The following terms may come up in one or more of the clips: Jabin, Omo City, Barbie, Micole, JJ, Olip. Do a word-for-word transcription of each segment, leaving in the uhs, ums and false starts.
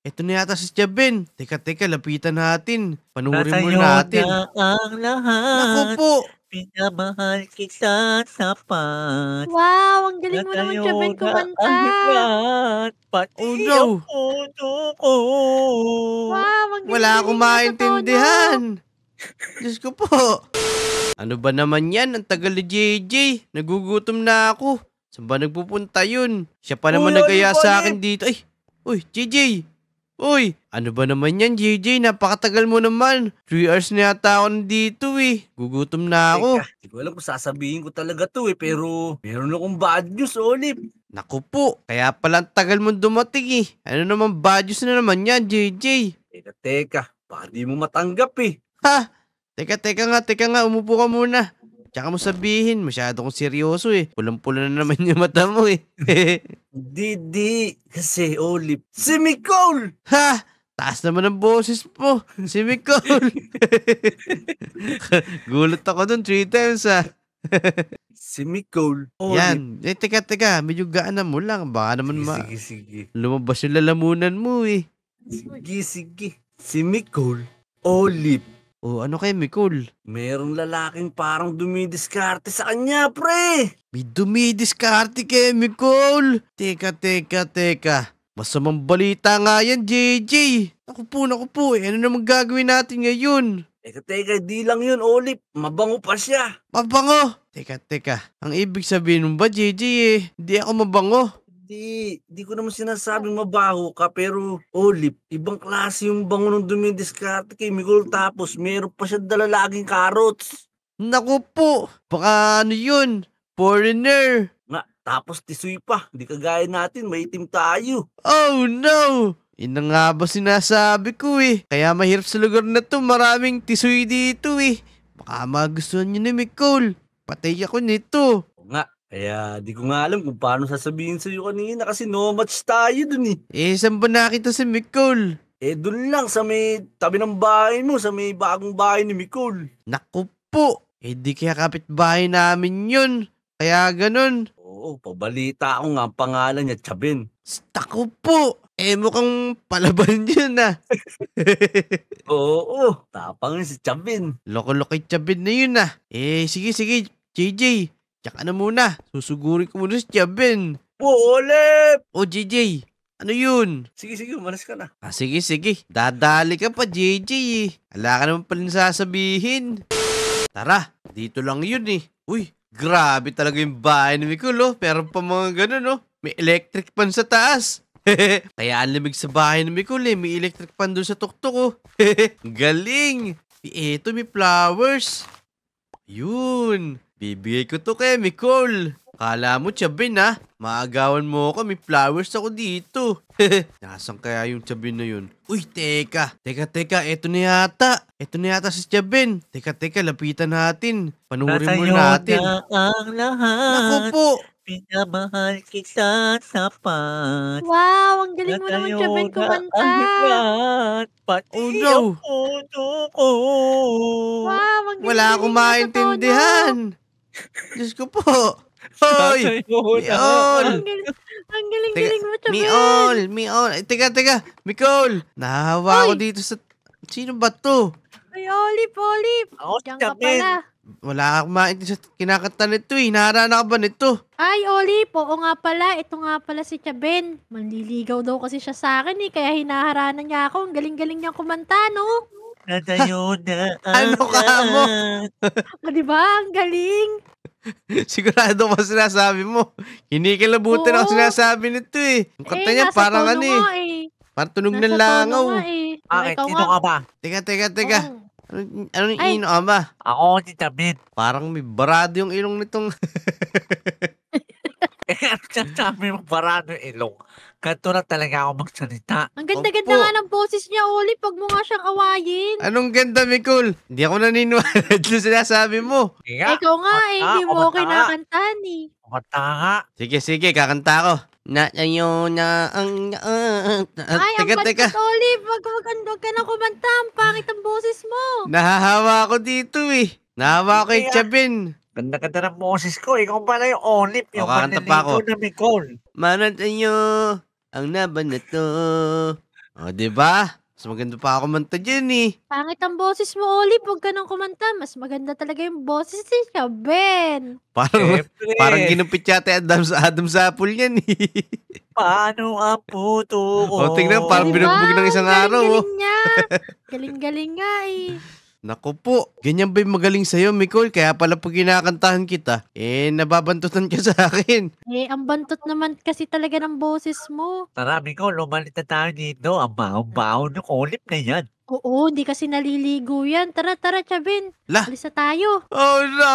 Ito na yata si Jabin. Teka, teka, lapitan natin. Panuhurin mo natin. Na ang lahat. Naku po. Pinamahal kita sapat. Wow, ang galing mo naman, Jabin, kumanta. Pati oh, no. ang puto ko. Wow, ang galing. Wala akong maintindihan. Diyos ko po. Ano ba naman yan? Ang tagal ni J J. Nagugutom na ako. Saan ba nagpupunta yun? Siya pa naman uy, nagaya uy, sa akin dito. Ay, uy, J J. Uy, ano ba naman yan, J J? Napakatagal mo naman. Three hours na yata ako nandito eh. Gugutom na ako. Hindi ko alam kung sasabihin ko talaga to eh. Pero meron akong bad news, Olip. Naku po, kaya pala tagal mo dumating eh. Ano naman bad news na naman yan, J J? Teka, teka. Baka di mo matanggap eh. Ha? Teka, teka nga, teka nga. Umupo ka muna. Tsaka mo sabihin, masyado kong seryoso eh. Pulang-pula na naman yung mata mo eh. Didi, kasi Olip, si Micole! Ha? Taas naman ang boses po. Si Micole. Gulat ako dun three times ha. Si Micole. Olip. Yan. Eh, teka, teka. Medyo gaana mo lang. Baka naman sige, ma... Sige, sige. Lumabas yung lalamunan mo eh. Sige, sige. Si Micole. Olip. O, ano kay Micole? Merong lalaking parang dumidiskarte sa kanya, pre! May dumidiskarte kay Micole! Teka, teka, teka. Masamang balita nga yan, J J! Naku po, naku po. Eh, ano naman gagawin natin ngayon? Teka, teka. Di lang yun, Olip. Mabango pa siya. Mabango? Teka, teka. Ang ibig sabihin mo ba, J J, eh? Di ako mabango. Di, di ko naman sinasabing mabaho ka, pero Olip, ibang klase yung bango ng dumidiskarte kay Micole, tapos meron pa siya dala laging carrots. Naku po, baka ano yun, foreigner. Nga, tapos tisoy pa, di kagaya natin, maitim tayo. Oh no, yun na nga ba sinasabi ko eh, kaya mahirap sa lugar na to, maraming tisoy dito eh. Baka magustuhan yun ni Micole, patay ako nito. Nga. Kaya di ko nga alam kung paano sasabihin sa'yo kanina kasi no match tayo dun eh. Eh, saan ba nakita si Micole? Eh, dun lang sa may tabi ng bahay mo, sa may bagong bahay ni Micole. Naku po! Eh, di kaya kapitbahay namin yun. Kaya ganun. Oo, pabalita ako nga ang pangalan niya, Jabin. Naku po! Eh, mukhang palaban yun ah. Oo, tapang yun si Jabin. Loko-loko yung Jabin na yun ah. Eh, sige, sige, J J. Tsaka na muna, susugurin ko muna si Jabin. Oo, Olip! O, J J, ano yun? Sige, sige, umalis ka na. Ah, sige, sige. Dadali ka pa, J J. Ala ka naman pala sasabihin. Tara, dito lang yun eh. Uy, grabe talaga yung bahay ni Micole, oh. Pero pa mga ganun, oh. May electric pan sa taas. Kaya ang lamig sa bahay ni Micole, eh. May electric pan doon sa tuktok, oh. Galing! Ito, may flowers. Yun. Bibigay ko to kay Micole. Kala mo, Jabin, ha? Maagawan mo ako. May flowers ako dito. Nasaan kaya yung Jabin na yun? Uy, teka. Teka, teka. Eto na yata. Eto na yata si Jabin. Teka, teka. Lapitan natin. Panuhurin mo natin. Na ang lahat. Naku po. Pinamahal kita sapat. Wow, ang galing mo naman, Jabin, kumanta. Pati oh, no. ang puto ko. Wow, ang galing. Wala akong maintindihan. Diyos ko po. Hoy! Miol! Ang galing-galing mo, Jabin. Miol! Miol! Eh, teka, teka. Micole! Nahawa ko dito sa... Sino ba to? Ay, Olip, Olip! Diyan ka pala. Wala akong maintindihan sa kinakanta nito eh. Naharaan ka ba nito? Ay, Olip. Oo nga pala. Ito nga pala si Jabin. Manliligaw daw kasi siya sa akin eh. Kaya hinaharanan niya ako. Ang galing-galing niyang kumanta, no? Natayo na ang ano ka mo? O, diba? Ang galing. Sigurado ko sinasabi mo. Hinikilabutan ako sinasabi nito eh. Ang kanta eh, niya parang ano eh. Parang tunog ng langaw. Eh. Bakit? Ito nga. ka ba? Teka, teka, teka. Oh. Ano, anong ino ka ba? Ako si Jabin. Parang may barado yung ilong nitong... Eh, ano siya sabi mo barado yung ilong? Ganto na talaga ako magsalita. Ang ganda-ganda nga ng boses niya, Oli. Pag mo nga siyang awayin. Anong ganda, Micole? Hindi ako naniniwala doon sinasabi mo. Ikaw nga eh, hindi mo kinakantaan eh. Kumanta ka nga. Sige, sige, kakanta ako. Na ayo na ang uh, ay, ang pangit ko, Olip. Wag ka na kumanta. Ang pangit ang boses mo. Nahahawa ko dito eh. Nahahawa ko yung Jabin. Ganda-ganda ng boses ko. Ikaw pala yung Olip. Yung maniligo na Micole. Manat ayo ang naban na to. O, di ba? Mas maganda pa ako manta dyan eh. Pangit ang boses mo, Olip. Huwag ka nang kumanta. Mas maganda talaga yung boses ni Jabin. Parang, parang ginupit yata Adam sa, Adam sa Apple yan eh. Paano ang puto ko? O, tingnan. Parang diba? Binugbog ng isang galing, araw. Galing niya. Galing-galing nga eh. Naku po, ganyan ba yung magaling sa'yo, Micole? Kaya pala pag kinakantahan kita, eh, nababantutan ka sa akin. Eh, ang bantot naman kasi talaga ng boses mo. Tara, Micole, lumalit na tayo dito. Ang baon-baon ng Olip na yan. Oo, hindi kasi naliligo yan. Tara, tara, Jabin. La? Alis na tayo. Oh, no!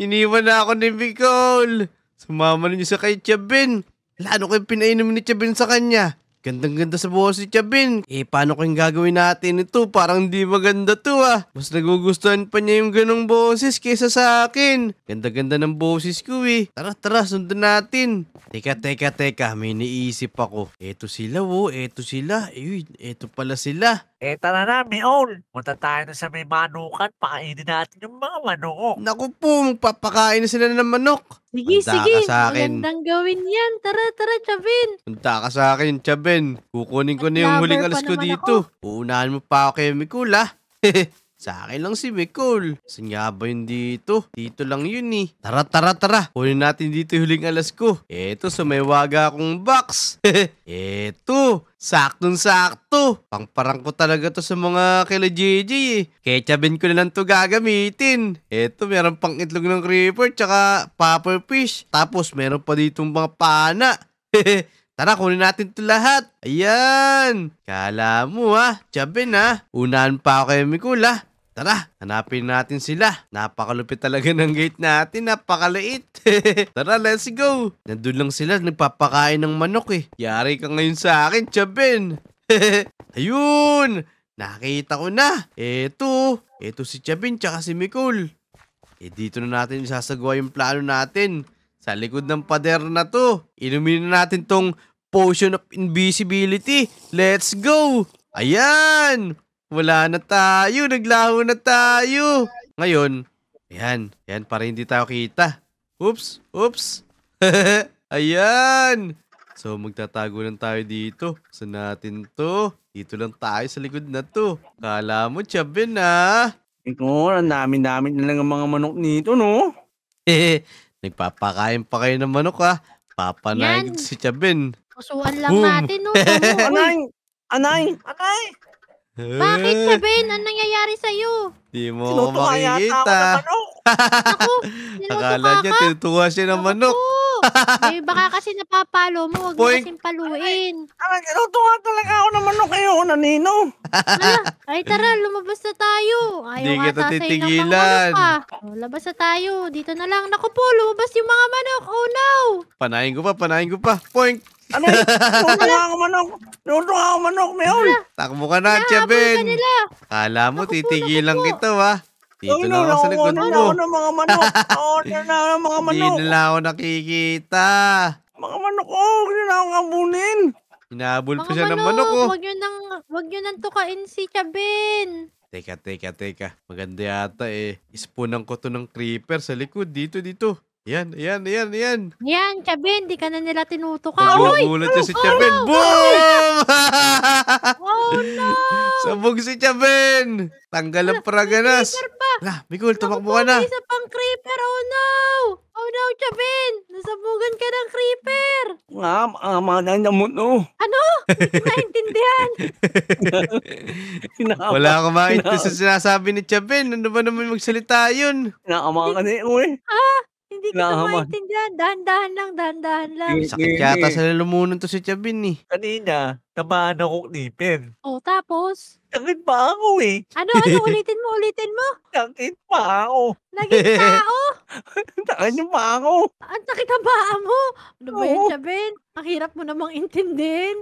Iniwan na ako ni Micole. Sumama niyo sa kay Jabin. La, ano kayo pinainom ni Jabin sa kanya? Gandang-ganda sa buhos si Jabin. Eh, paano kung gagawin natin ito? Parang di maganda to ah. Mas nagugustuhan pa niya yung ganong boses kaysa sa akin. Ganda-ganda ng boses ko eh. Tara, tara, sundan natin. Teka, teka, teka. May niisip ako. Eto sila oh, eto sila. Uy, eto pala sila. Eh, tara na, Micole. Punta tayo na sa may manukan. Pakainin natin yung mga manok. Naku po, magpapakain na sila ng manok. Sige, punta sige. Magandang gawin yan. Tara, tara, Jabin. Punta ka sa akin, Jabin. Kukunin ko at na yung huling alas ko dito. Ako. Uunahan mo pa ako kay Micole, ha? Sa akin lang si Micole. Saan nga ba yun dito? Dito lang yun, eh. Tara, tara, tara. Kunin natin dito yung huling alas ko. Eto, sa may waga akong box. Eto. Saktong-sakto. Pangparang ko talaga to sa mga kila J J eh. Kaya Jabin ko na lang to gagamitin. Eto, meron pang itlog ng creeper tsaka popper fish. Tapos, meron pa ditong mga pana. Tara, kunin natin to lahat. Ayan. Kala mo ha, Jabin ha. Unahan pa ako kay Micole ha. Tara, hanapin natin sila. Napakalupit talaga ng gate natin. Napakaliit. Tara, let's go. Nandun lang sila. Nagpapakain ng manok eh. Yari ka ngayon sa akin, Jabin. Ayun. Nakita ko na. Eto. Eto si Jabin tsaka si Micole. E dito na natin isasagawa yung plano natin. Sa likod ng pader na to. Inumin na natin tong potion of invisibility. Let's go. Ayan. Wala na tayo. Naglaho na tayo. Ngayon, ayan. Ayan, para hindi tayo kita. Oops. Oops. Ayan. So, magtatago lang tayo dito. Saan natin to? Dito lang tayo sa likod na to. Kala mo, Jabin, ha? Ikaw, ang dami-dami na lang ang mga manok nito, no? Eh, nagpapakain pa kayo ng manok, ha? Papanayin si Jabin. Kusuan lang boom natin, no? Anay! Anay! Anay! Bakit, Jabin? Anong nangyayari sa'yo? Di mo ako makikita. Ako, niluto ka ka? Niya, tinutuwa siya ng manok. Eh, baka kasi napapalo mo. Huwag mo kasing paluin. Aray, nilutuwa talaga ako ng manok kayo. Nanino. Ay, tara, lumabas na tayo. Ayaw nga tasay ng manok ka. Labas na tayo. Dito na lang. Naku po, lumabas yung mga manok. Oh, no. Panayin ko pa, panayin ko pa. Poink. Ano? Luto nga ako manok. Luto nga ako manok, Micole. Takbo ka na, Jabin. Kala mo, titigilan kita, ha? Dito na ako sa likod mo. Ano na mga manok? Ano na mga manok? Hindi na ako nakikita. Mga manok, oh. Hindi na ako kabulin. Hinabol pa siya ng manok, oh. Huwag nyo nang tukain si Jabin. Teka, teka, teka. Maganda yata, eh. Ispunan ko to ng creeper sa likod. Dito, dito. Yan, yan, yan, yan. Yan, Jabin, di ka na nila tinutukan. Magugulat siya si Jabin. Oh, no. Boom! Oh, no! Sabog si Jabin. Tanggal ang paraganas. Ala, Micole, tumakbo ka na. Isa pang creeper. Oh, no! Oh, no, Jabin. Nasabugan ka ng creeper. Ma'am, ang manang namot, no? Ano? Hindi naintindihan. Wala akong maintindihan sa sinasabi ni Jabin. Ano ba naman magsalita yun? Nakama ka na yun, eh. Ah? Hindi ko na maintindihan. Dahan-dahan lang, dahan-dahan lang. Sakit yata sa lalamunan to si Jabin eh. Kanina, tamaan ako knipin. O, tapos? Sakit pa ako eh. Ano, ano? Ulitin mo, ulitin mo. Sakit pa ako. Nagit pa ako? Sakit yung pa ako. Ang sakit ang paa mo. Ano ba yan, Jabin? Ang hirap mo namang intindihin.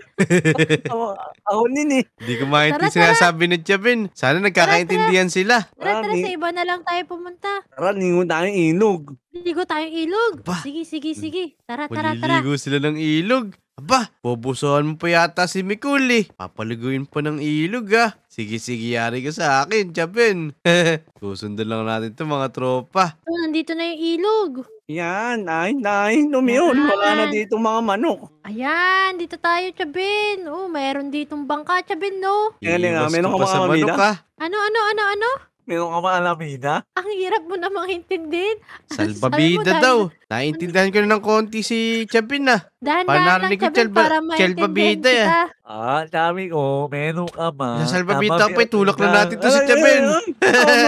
Ako nini. Hindi ko maintindihan sinasabi ni Jabin. Sana nagkakaintindihan sila. Tara, tara. Sa iba na lang tayo pumunta. Tara, ningo tayong ilog. Ligo tayong ilog. Aba. Sige, sige, sige. Tara, tara, tara. Maliligo sila ng ilog. Aba, bobosohan mo pa yata si Micole eh. Papaliguin pa ng ilog ah. Sige-sige, yari ka sa akin, Jabin. Susundan lang natin ito mga tropa. Oh, nandito na yung ilog. Yan, ay, ay, lumiyon. Wala na dito mga manok. Ayan, dito tayo, Jabin. Oh, mayroon ditong bangka, Jabin, no? Yan nga, meron ka mga manok ah. Ano, ano, ano, ano? Meron ka maalamida? Ang hirap mo namang intindihin. Salbabida daw. Naintindihan ko na ng konti si Jabin ah. Dahan-dahan lang Jabin para maintindihan kita. Ah, dami ko. Meron ka ma. Sa salbabida pa, itulak na natin to si Jabin.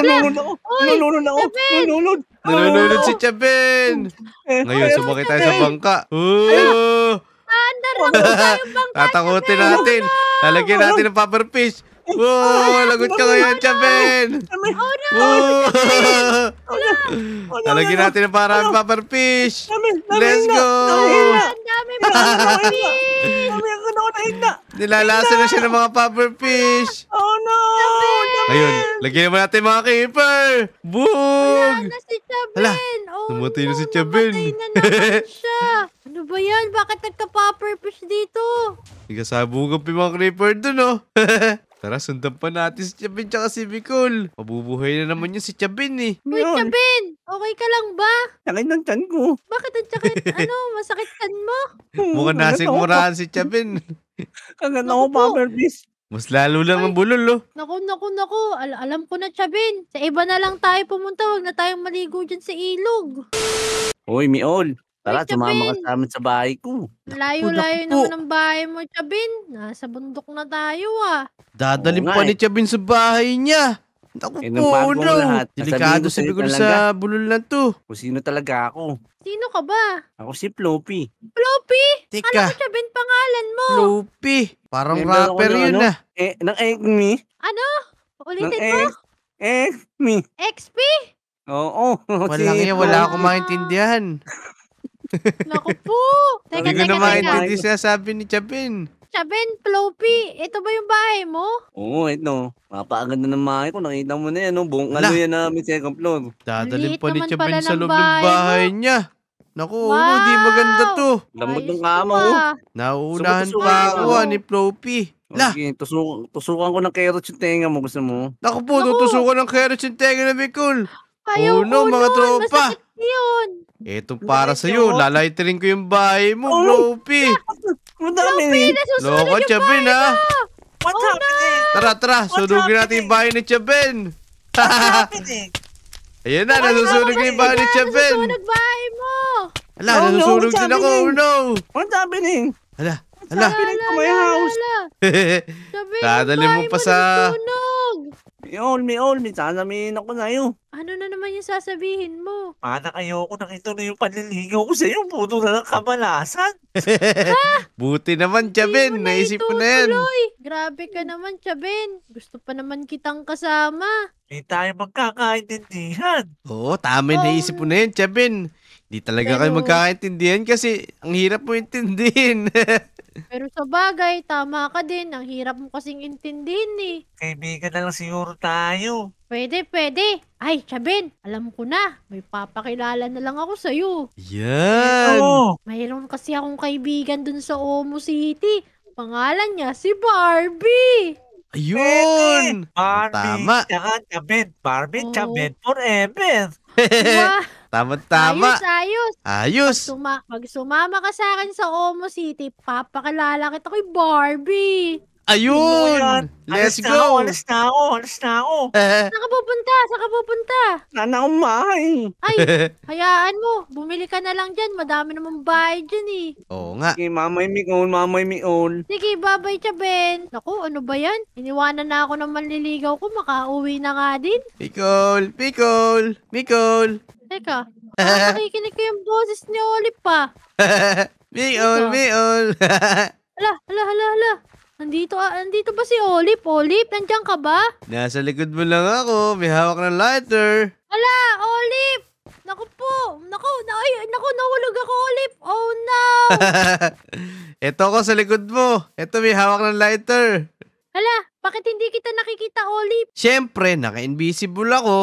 Nalulun ako. Nalulun ako. Nalulun. Nalulun si Jabin. Ngayon, sumakit tayo sa bangka. Naandaran ko tayo bangka. Tatakutin natin. Lalagyan natin ng paper fish. Wow, lagot ka ngayon, Jabin! Wow! Talagin natin ang parang paper fish! Let's go! Ang dami paper fish! Nilalasa na siya ng mga paper fish! Oh no! Ayun, lagyan naman natin mga keeper! Boom! Ayan na si Jabin! Namatay na si Jabin! Namatay na naman siya! Ano ba yan? Bakit nagka-paper fish dito? Nagkasabungan pa mga creeper dun, oh! Tara, sundan pa natin si Jabin tsaka si Micole. Mabubuhay na naman yun si Jabin eh. Uy, Jabin! Okay ka lang ba? Sakit ng tiyan ko. Bakit ang sakit? Ano? Masakit tiyan mo? Mukhang nasigmuraan si Jabin. Kagan ako paper fish. Mas lalo lang ang bulol, oh. Naku, naku, naku. Al alam ko na, Jabin. Sa iba na lang tayo pumunta. Huwag na tayong maligo dyan sa ilog. Uy, Micole. Tara, sumama ka sa amin sa bahay ko. Layo-layo naman ang bahay mo, Jabin. Nasa bundok na tayo, ah. Dadalim pa ni Jabin sa bahay niya. Naku po, no. Delikado si Micole sa bulol na to. Kung sino talaga ako. Sino ka ba? Ako si Floppy. Floppy? Teka. Ano ko, Jabin, pangalan mo? Floppy. Parang rapper yun ah. Eh, nang X-Me. Ano? Ulitin mo? X-Me. X P? Oo. Walang yan, wala akong maintindihan. Naku po. Teka, teka, teka. Hindi ko na maintindihan sinasabi ni Jabin. Jabin, Floppy, ito ba yung bahay mo? Oo, ito. Mapaganda ng bahay ko. Nakita mo na yan, no? Buong ano yan namin, second floor. Dadalhin pa ni Jabin sa loob ng bahay niya. Naku, wow. Uno, di maganda to. Lamot ng kama, oh. Nauunahan so, pa ako, ano? Ni Floppy. Okay, tusukan, tusukan ko ng carrots yung tenga mo. Gusto mo? Naku po, Naku. tutusukan ng carrots yung tenga na Micole. Ayaw Uno, mga tropa. Masakit yun. Ito para sa'yo. Lalaiterin ko yung bahay mo, oh, Floppy. Floppy, nasusunod yung Jabin, bahay mo. What's oh, happening? Tara, tara. Sunugin natin yung bahay ni Jabin. What's happening? Ayan na, nasusunog na yung bahay ni Jabin. Nasusunog bahay mo. Ala, nasusunog din ako. Oh no. What's happening? Ala, ala. What's happening to my house? Dadalhin mo pa sa... Micole, Micole, may sasabihin ako sa'yo. Ano na naman yung sasabihin mo? Anak, ayoko nang ito na yung panliligaw ko sa'yo. Puto na ng kabalasan. Buti naman, Jabin. Naisip ko na yan. Grabe ka naman, Jabin. Gusto pa naman kitang kasama. Hindi tayo magkakaintindihan. Oo, tama, naisip ko na yan, Jabin. Hindi talaga kayo magkakaintindihan kasi ang hirap mo intindihin. Pero sa bagay, tama ka din. Ang hirap mo kasing intindihin eh. Kaibigan na lang siguro tayo. Pwede, pwede. Ay, Jabin, alam ko na. May papakilala na lang ako sa'yo. Yan! Ito. Mayroon kasi akong kaibigan dun sa Omo City. Pangalan niya si Barbie. Ayun! Barbie, tama. Tsaka Jabin. Barbie, oh. Jabin forever. Tama-tama. Ayos, ayos. Ayos. Pag sumama ka sa akin sa Omo City, papakilala kita kay Barbie. Ayun! Let's go! Alas na ako! Alas na ako! Saan ka pupunta? Saan ka pupunta? Saan akong bahay? Ay! Hayaan mo! Bumili ka na lang dyan! Madami namang bahay dyan eh! Oo nga! Sige, mamay Micole! Mamay Micole! Sige, babay Jabin! Naku, ano ba yan? Iniwanan na ako ng manliligaw ko! Makauwi na nga din! Micole! Micole! Micole! Teka! Nakikinig ko yung boses ni Olip pa! Micole! Micole! Hala! Hala! Hala! Hala! Andito, andito ba si Olip? Olip, nandiyan ka ba? Nasa likod mo lang ako. May hawak ng lighter. Ala, Olip! Naku po! Naku, na, ay, naku, nawulog ako, Olip! Oh, no! Ito ako sa likod mo. Ito, may hawak ng lighter. Ala, bakit hindi kita nakikita, Olip? Siyempre, naka-invisible ako.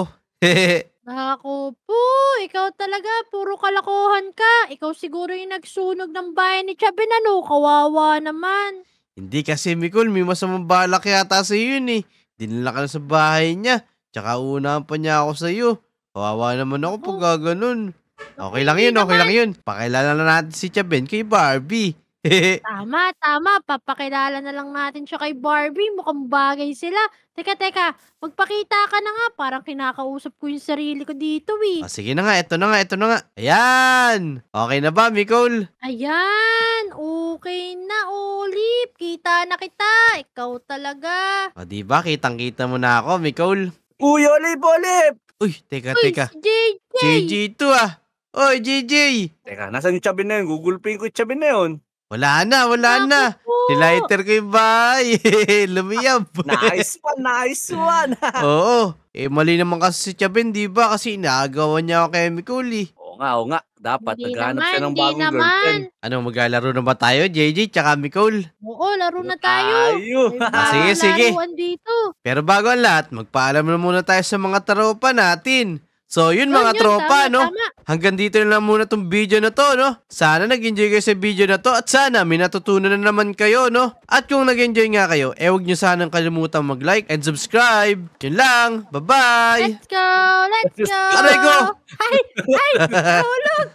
Ako po, ikaw talaga, puro kalokohan ka. Ikaw siguro yung nagsunog ng bahay ni Jabin, ano? Kawawa naman. Hindi kasi, Micole, may masamang balak yata sa iyo yun eh. Dinala ka na sa bahay niya. Tsaka unaan pa niya ako sa iyo. Kawawa naman ako pag gaganon. Okay lang yun, okay lang yun. Pakilala na natin si Jabin kay Barbie. Tama, tama. Papakilala na lang natin siya kay Barbie. Mukhang bagay sila. Teka, teka. Magpakita ka na nga. Parang kinakausap ko yung sarili ko dito eh. Oh, sige na nga. Ito na nga. Ito na nga. Ayan. Okay na ba, Micole? Ayan. Okay na, Olip. Kita na kita. Ikaw talaga. O, diba? Kitang-kita mo na ako, Micole. Uy, Olip, Olip! Uy, teka, Uy, teka. Si J J. J J ito ah. Oy, J J. Teka, nasan yung Jabin na yun? Gugulpin ko yung Jabin na yun. Wala na, wala na. Nilighter ko yung bahay. Lumiyab. Nice one, nice one. Oo. Eh, mali naman kasi si Jabin, di ba? Kasi inaagawan niya ako kay Micole. Oo nga, oo nga. Dapat, naghanap siya ng bagong girlfriend. Ano, maglalaro na ba tayo, J J, tsaka Micole? Oo, laro na tayo. Sige, sige. Pero bago ang lahat, magpaalam na muna tayo sa mga tropa natin. So, yun mga yun, tropa, tama, no? Tama. Hanggang dito na lang muna tong video na to, no? Sana nag-enjoy kayo sa video na to at sana may natutunan na naman kayo, no? At kung nag-enjoy nga kayo, eh huwag nyo sanang kalimutan mag-like and subscribe. Yun lang, bye-bye! Let's go! Let's go! Aray ko! Ay! Ay!